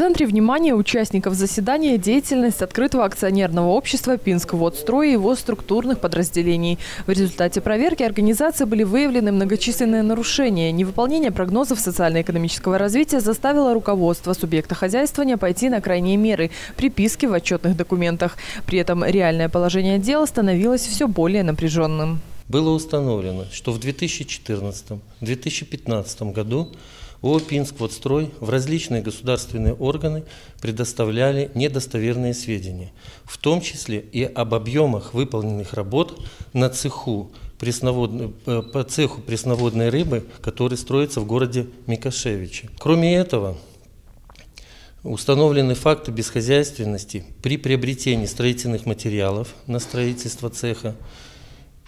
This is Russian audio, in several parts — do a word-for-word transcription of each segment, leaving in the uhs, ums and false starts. центре внимания участников заседания деятельность открытого акционерного общества «Пинскводстрой» и его структурных подразделений. В результате проверки организации были выявлены многочисленные нарушения. Невыполнение прогнозов социально-экономического развития заставило руководство субъекта хозяйствования пойти на крайние меры – приписки в отчетных документах. При этом реальное положение дела становилось все более напряженным. Было установлено, что в две тысячи четырнадцатом — две тысячи пятнадцатом году ООО «Пинскводстрой» в различные государственные органы предоставляли недостоверные сведения, в том числе и об объемах выполненных работ на цеху пресноводной, по цеху пресноводной рыбы, который строится в городе Микашевичи. Кроме этого, установлены факты бесхозяйственности при приобретении строительных материалов на строительство цеха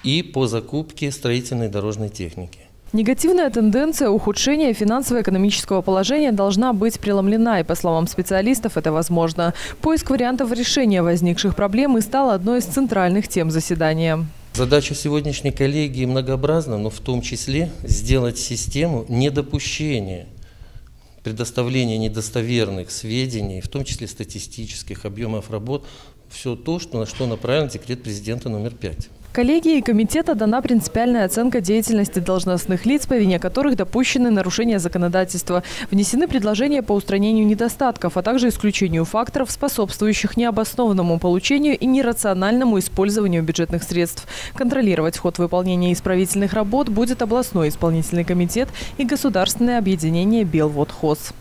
и по закупке строительной дорожной техники. Негативная тенденция ухудшения финансово-экономического положения должна быть преломлена, и, по словам специалистов, это возможно. Поиск вариантов решения возникших проблем и стал одной из центральных тем заседания. Задача сегодняшней коллегии многообразна, но в том числе сделать систему недопущения предоставления недостоверных сведений, в том числе статистических, объемов работ, все то, на что направлен декрет президента номер пять. Коллегии и комитета дана принципиальная оценка деятельности должностных лиц, по вине которых допущены нарушения законодательства. Внесены предложения по устранению недостатков, а также исключению факторов, способствующих необоснованному получению и нерациональному использованию бюджетных средств. Контролировать ход выполнения исправительных работ будет областной исполнительный комитет и государственное объединение «Белводхоз».